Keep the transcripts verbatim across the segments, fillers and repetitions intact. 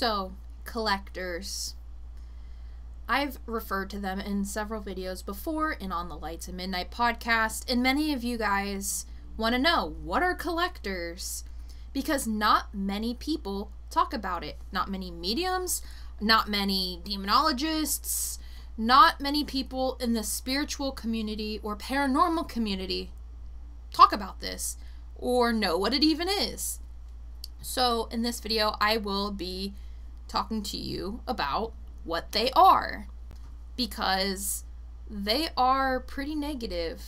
So, collectors. I've referred to them in several videos before and on the Lights of Midnight podcast, and many of you guys want to know, what are collectors? Because not many people talk about it. Not many mediums, not many demonologists, not many people in the spiritual community or paranormal community talk about this or know what it even is. So in this video, I will be talking to you about what they are, because they are pretty negative.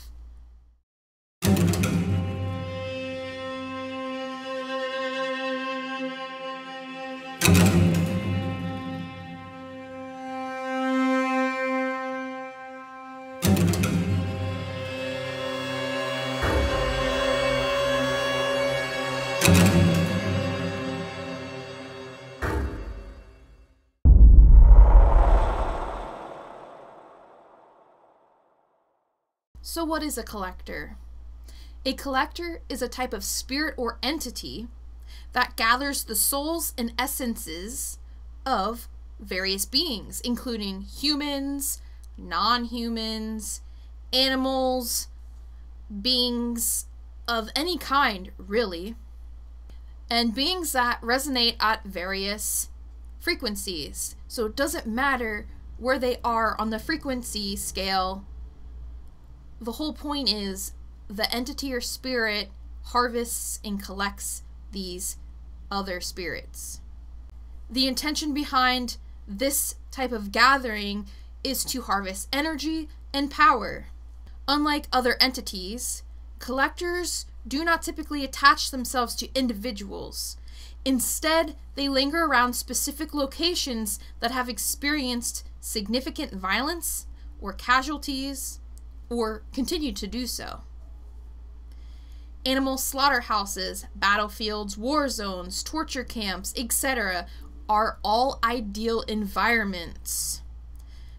So what is a collector? A collector is a type of spirit or entity that gathers the souls and essences of various beings, including humans, non-humans, animals, beings of any kind, really, and beings that resonate at various frequencies. So it doesn't matter where they are on the frequency scale. The whole point is the entity or spirit harvests and collects these other spirits. The intention behind this type of gathering is to harvest energy and power. Unlike other entities, collectors do not typically attach themselves to individuals. Instead, they linger around specific locations that have experienced significant violence or casualties, or continue to do so. Animal slaughterhouses, battlefields, war zones, torture camps, et cetera are all ideal environments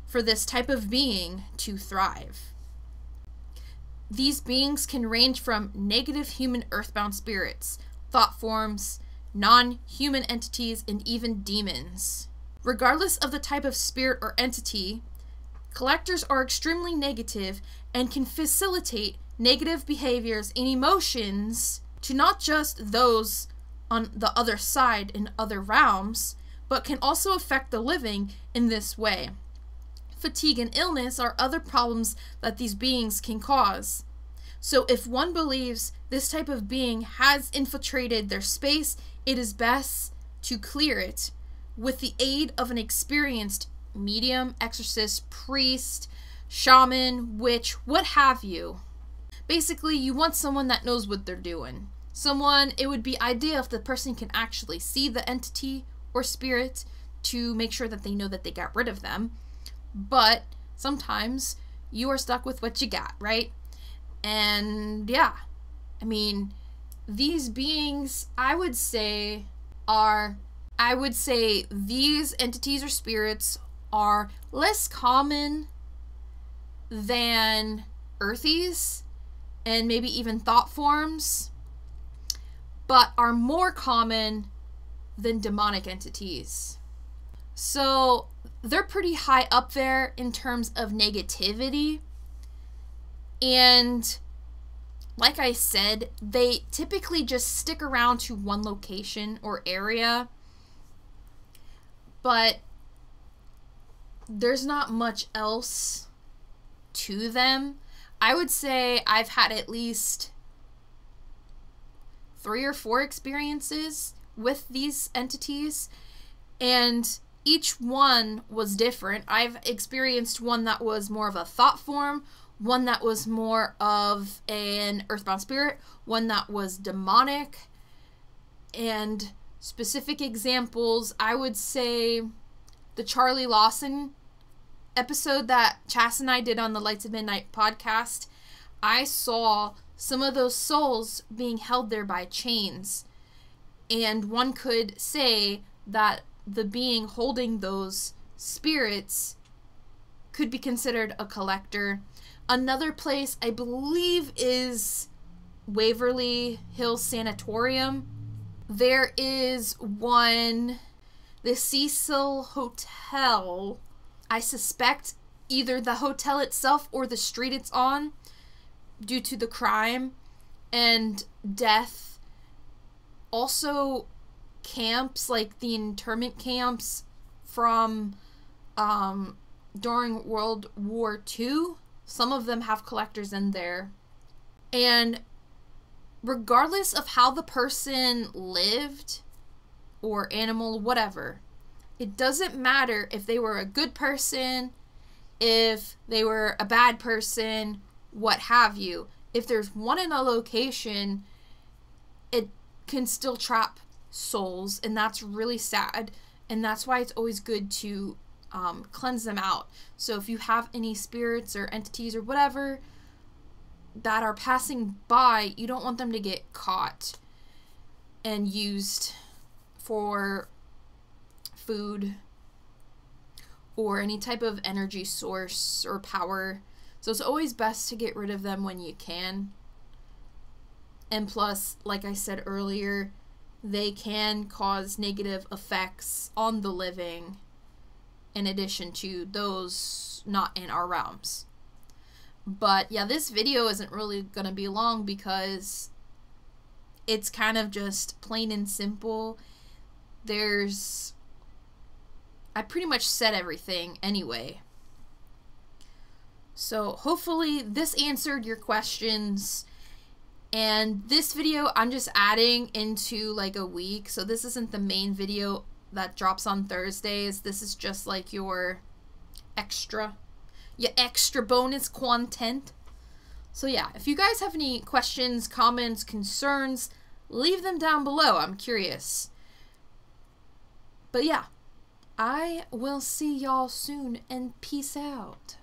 for this type of being to thrive. These beings can range from negative human earthbound spirits, thought forms, non-human entities, and even demons. Regardless of the type of spirit or entity, collectors are extremely negative and can facilitate negative behaviors and emotions to not just those on the other side in other realms, but can also affect the living in this way. Fatigue and illness are other problems that these beings can cause. So if one believes this type of being has infiltrated their space, it is best to clear it with the aid of an experienced medium, exorcist, priest, shaman, witch, what have you. Basically, you want someone that knows what they're doing. Someone, it would be ideal if the person can actually see the entity or spirit to make sure that they know that they got rid of them. But sometimes you are stuck with what you got, right? And yeah, I mean, these beings, I would say are, I would say these entities or spirits are less common than earthies and maybe even thought forms, but are more common than demonic entities. So they're pretty high up there in terms of negativity. And like I said, they typically just stick around to one location or area, but there's not much else to them. I would say I've had at least three or four experiences with these entities, and each one was different. I've experienced one that was more of a thought form, one that was more of an earthbound spirit, one that was demonic, and specific examples, I would say the Charlie Lawson episode that Chas and I did on the Lights of Midnight podcast, I saw some of those souls being held there by chains. And one could say that the being holding those spirits could be considered a collector. Another place I believe is Waverly Hills Sanatorium. There is one the Cecil Hotel. I suspect either the hotel itself or the street it's on, due to the crime and death. Also camps, like the internment camps from um, during World War Two. Some of them have collectors in there. And regardless of how the person lived, or animal, whatever, it doesn't matter if they were a good person, if they were a bad person, what have you. If there's one in a location, it can still trap souls, and that's really sad, and that's why it's always good to um, cleanse them out. So if you have any spirits or entities or whatever that are passing by, you don't want them to get caught and used for food or any type of energy source or power. So it's always best to get rid of them when you can. And plus, like I said earlier, they can cause negative effects on the living in addition to those not in our realms. But yeah, this video isn't really going to be long because it's kind of just plain and simple. There's... I pretty much said everything anyway. So hopefully this answered your questions. And this video I'm just adding into like a week. So this isn't the main video that drops on Thursdays. This is just like your extra, your extra bonus content. So yeah, if you guys have any questions, comments, concerns, leave them down below. I'm curious. But yeah, I will see y'all soon, and peace out.